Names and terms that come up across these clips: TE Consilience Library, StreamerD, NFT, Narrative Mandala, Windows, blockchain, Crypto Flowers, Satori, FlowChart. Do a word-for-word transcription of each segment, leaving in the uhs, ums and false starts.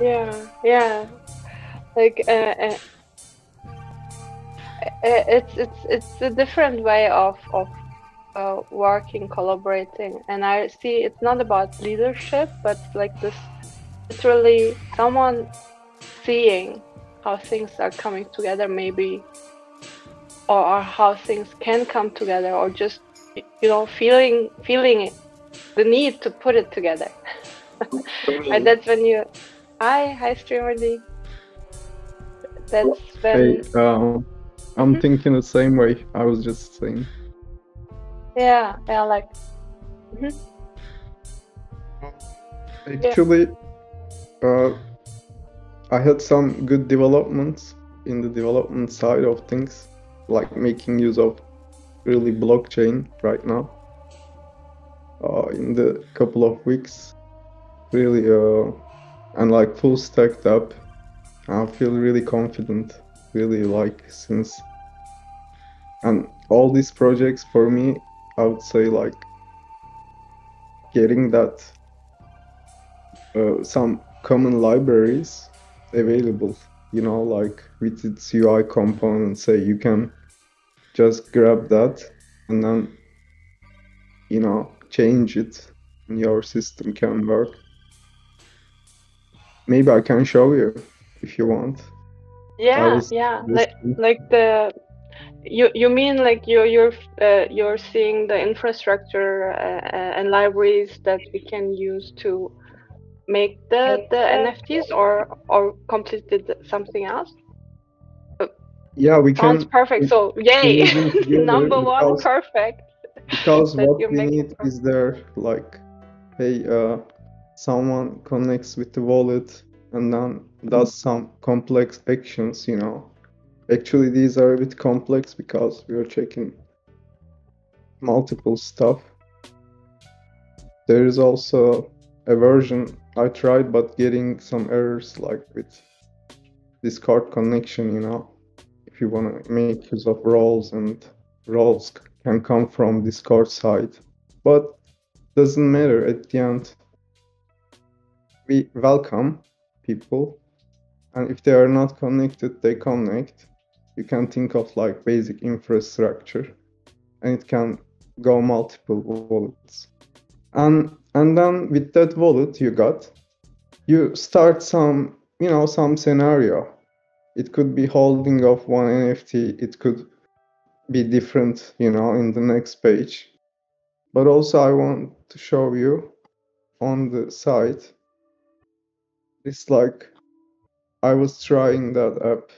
Yeah, yeah. Like uh, uh, it's it's it's a different way of of uh, working, collaborating, and I see it's not about leadership, but like this, literally someone seeing how things are coming together, maybe, or, or how things can come together, or just you know feeling feeling the need to put it together. And that's when you, hi, hi, StreamerD. That's when. Hey, um, I'm mm-hmm. thinking the same way. I was just saying. Yeah, yeah, like. Mm-hmm. Actually, yeah. uh, I had some good developments in the development side of things, like making use of really blockchain right now. Uh, in the couple of weeks. Really, uh, and like full stacked up, I feel really confident, really like since, and all these projects for me, I would say like getting that, uh, some common libraries available, you know, like with its U I component, say you can just grab that and then, you know, change it and your system can work. Maybe I can show you if you want. Yeah, yeah. Like, like the you you mean like you you're uh, you're seeing the infrastructure uh, and libraries that we can use to make the the N F Ts or or completely something else. Yeah, we can. Sounds perfect. So yay, number one, perfect. Because what we need is there, like, hey. Uh, Someone connects with the wallet and then does some complex actions, you know. Actually, these are a bit complex because we are checking multiple stuff. There is also a version I tried, but getting some errors like with Discord connection, you know. If you want to make use of roles, and roles can come from Discord side, but doesn't matter at the end. We welcome people, and if they are not connected, they connect. You can think of like basic infrastructure, and it can go multiple wallets. And and then with that wallet you got, you start some, you know, some scenario. It could be holding of one N F T. It could be different, you know, in the next page. But also I want to show you on the site. It's like I was trying that app,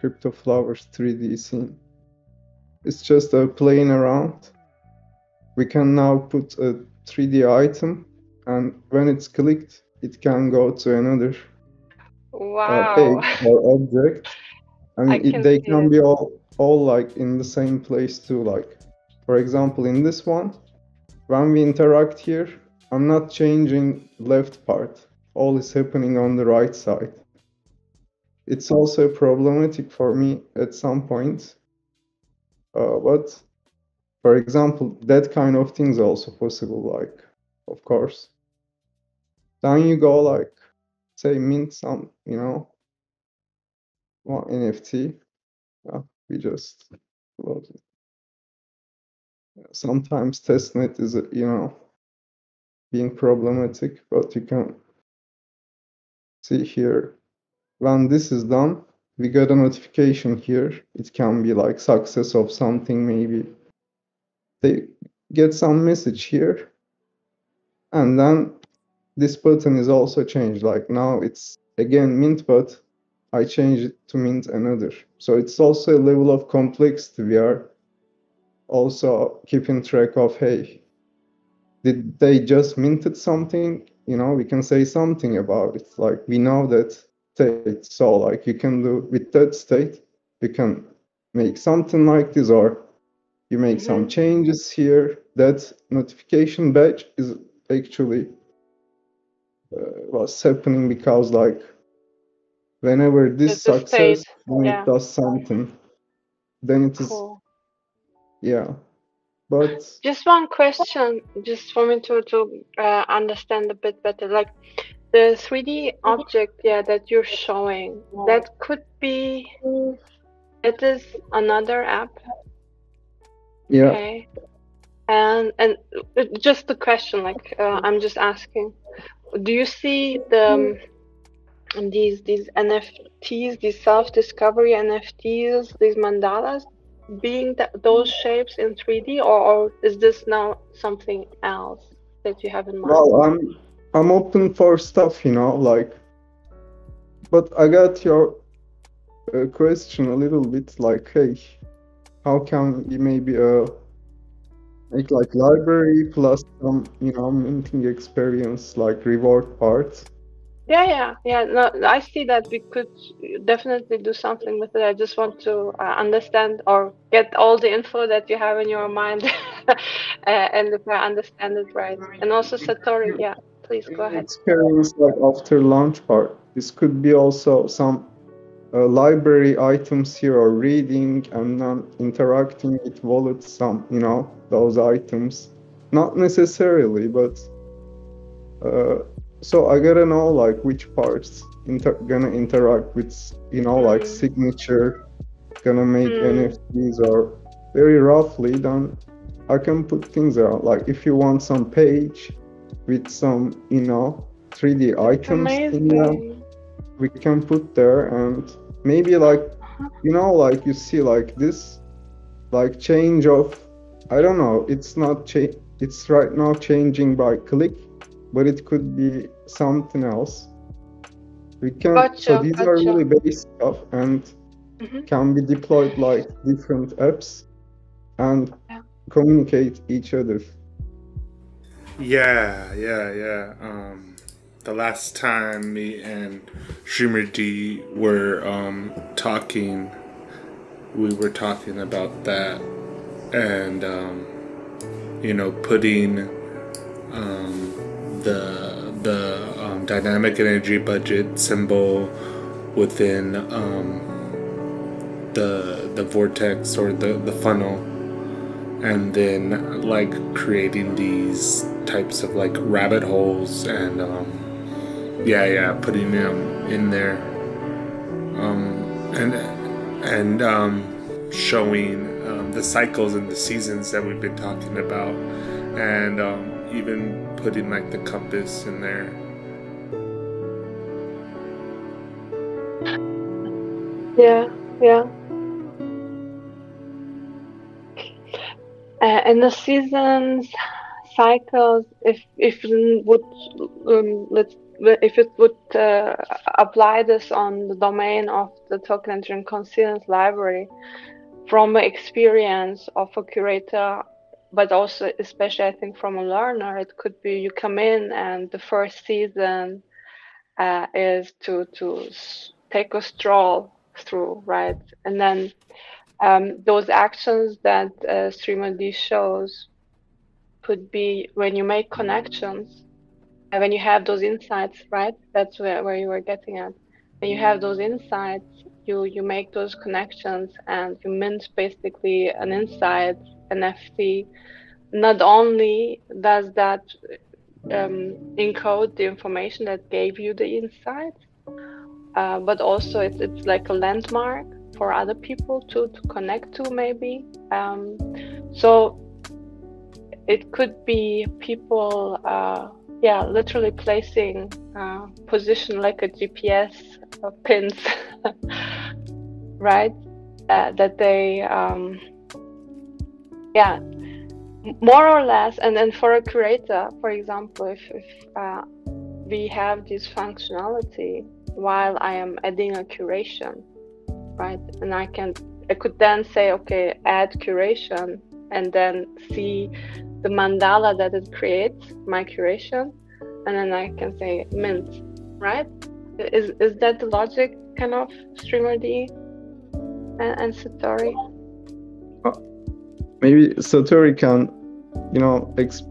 Crypto Flowers three D scene. It's just uh, playing around. We can now put a three D item, and when it's clicked, it can go to another wow. uh, page or object. I mean, I can it, they can it. be all all like in the same place too. Like, for example, in this one, when we interact here. I'm not changing left part. All is happening on the right side. It's also problematic for me at some point. Uh, but for example, that kind of things are also possible, like, of course. Then you go like, say mint some, you know, one N F T. Yeah, we just close it. Sometimes testnet is, you know, being problematic, but you can see here when this is done, we got a notification here. It can be like success of something, maybe they get some message here, and then this button is also changed. Like now it's again mint, but I changed it to mint another. So it's also a level of complexity. We are also keeping track of, hey, did they just minted something? You know, we can say something about it. Like, we know that state. So, like, you can do with that state, you can make something like this, or you make mm-hmm. some changes here. That notification badge is actually uh, what's happening because, like, whenever this it's success, when yeah. it does something, then it is, cool. yeah. But just one question, just for me to, to uh, understand a bit better, like The three D object, yeah, that you're showing, that could be, it is another app. Yeah. Okay. And and just a question, like uh, I'm just asking, do you see the um, these these N F Ts, these self-discovery N F Ts, these mandalas, being th those shapes in three D, or, or is this now something else that you have in mind? Well, I'm I'm open for stuff, you know, like. But I got your uh, question a little bit, like, hey, how can you maybe a uh, Make like library plus some, you know, minting experience, like reward part. Yeah, yeah, yeah. No, I see that we could definitely do something with it. I just want to uh, understand or get all the info that you have in your mind, uh, and if I understand it right. And also Satori, yeah, please go ahead. Experience like after launch part. This could be also some uh, library items here, or reading and then interacting with wallets, some, you know, those items, not necessarily, but uh, so I gotta know like which parts inter gonna interact with, you know, like signature, gonna make mm. N F Ts, or very roughly then I can put things around. Like if you want some page with some, you know, three D items in them, we can put there, and maybe like, you know, like you see like this, like change of, I don't know, it's not cha it's right now changing by click, but it could be something else. We can gotcha, so these gotcha. Are really base stuff and mm-hmm. can be deployed like different apps and yeah. communicate each other. Yeah, yeah, yeah. Um the last time me and StreamerD were um talking, we were talking about that. And, um, you know, putting um, the, the um, dynamic energy budget symbol within um, the, the vortex or the, the funnel, and then like creating these types of like rabbit holes and um, yeah, yeah, putting them in there um, and, and um, showing the cycles and the seasons that we've been talking about, and um, even putting like the compass in there. Yeah, yeah. Uh, and the seasons, cycles. If if would um, let's if it would uh, apply this on the domain of the T E Consilience Library. From an experience of a curator, but also especially I think from a learner, it could be you come in and the first season uh, is to to take a stroll through, right? And then um, those actions that uh, StreamerD shows could be when you make connections, and when you have those insights, right? That's where, where you were getting at. When you have those insights, You, you make those connections and you mint basically an insight N F T. Not only does that um, encode the information that gave you the insight, uh, but also it's, it's like a landmark for other people to, to connect to maybe. Um, so it could be people, uh, yeah, literally placing uh, position like a G P S uh, pins. Right, uh, that they, um, yeah, more or less. And then for a curator, for example, if, if uh, we have this functionality while I am adding a curation, right, and I can, I could then say, okay, add curation, and then see the mandala that it creates, my curation, and then I can say mint, right? Is is that the logic? Kind of StreamerD and, and Satori. Maybe Satori can, you know, exp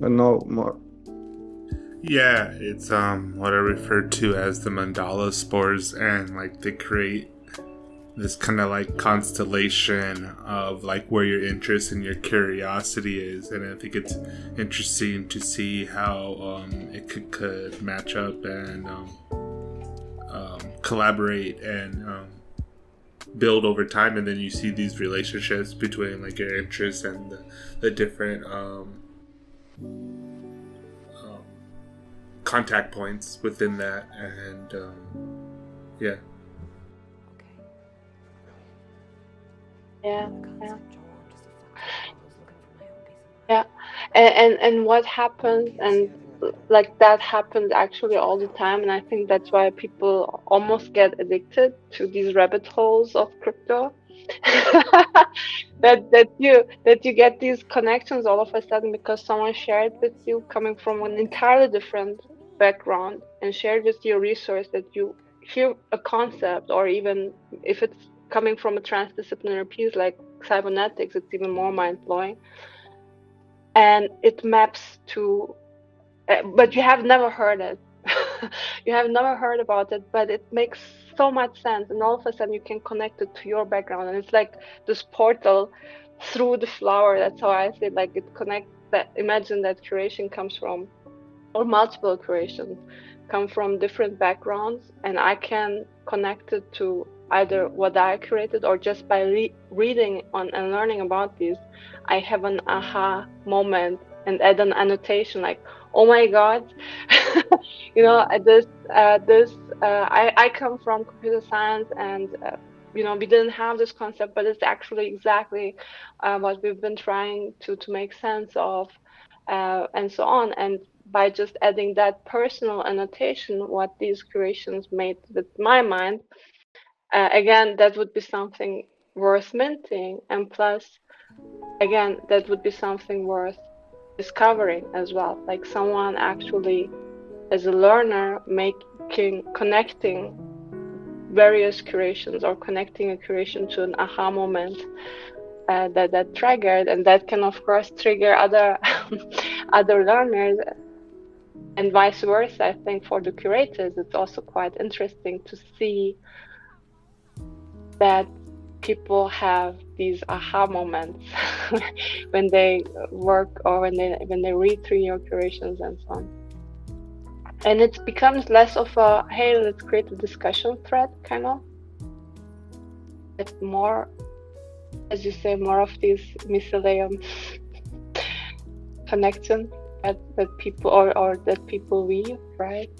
know more. Yeah, it's um what I refer to as the mandala spores, and like they create this kind of like constellation of like where your interest and your curiosity is, and I think it's interesting to see how um, it could, could match up and um, um, collaborate and um, build over time. And then you see these relationships between like your interests and the, the different um, um, contact points within that, and um, yeah. Yeah. Yeah. Yeah. And, and and what happens, and like that happens actually all the time, and I think that's why people almost get addicted to these rabbit holes of crypto. that that you that you get these connections all of a sudden because someone shared with you coming from an entirely different background and shared with you a resource that you hear a concept, or even if it's coming from a transdisciplinary piece like cybernetics, it's even more mind-blowing. And it maps to, uh, but you have never heard it. You have never heard about it, but it makes so much sense. And all of a sudden you can connect it to your background. And it's like this portal through the flower. That's how I say, like it connects that, imagine that curation comes from, or multiple curations come from different backgrounds, and I can connect it to either what I created, or just by re reading on and learning about this, I have an aha moment and add an annotation like, oh my God, you know, this, uh, this, uh, I, I come from computer science, and, uh, you know, we didn't have this concept, but it's actually exactly uh, what we've been trying to, to make sense of, uh, and so on. And by just adding that personal annotation, what these creations made with my mind, Uh, again, that would be something worth minting, and plus, again, that would be something worth discovering as well. Like someone actually, as a learner, making, connecting various curations, or connecting a curation to an aha moment uh, that that triggered, and that can of course trigger other other learners, and vice versa. I think for the curators, it's also quite interesting to see that people have these aha moments when they work, or when they when they read through your curations and so on. And it becomes less of a, hey, let's create a discussion thread kind of. It's more, as you say, more of these miscellaneous connections that, that people or, or that people weave, right?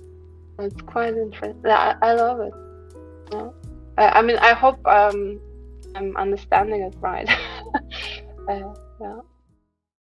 It's quite interesting. I, I love it. Yeah. I mean, I hope um, I'm understanding it right. uh, yeah.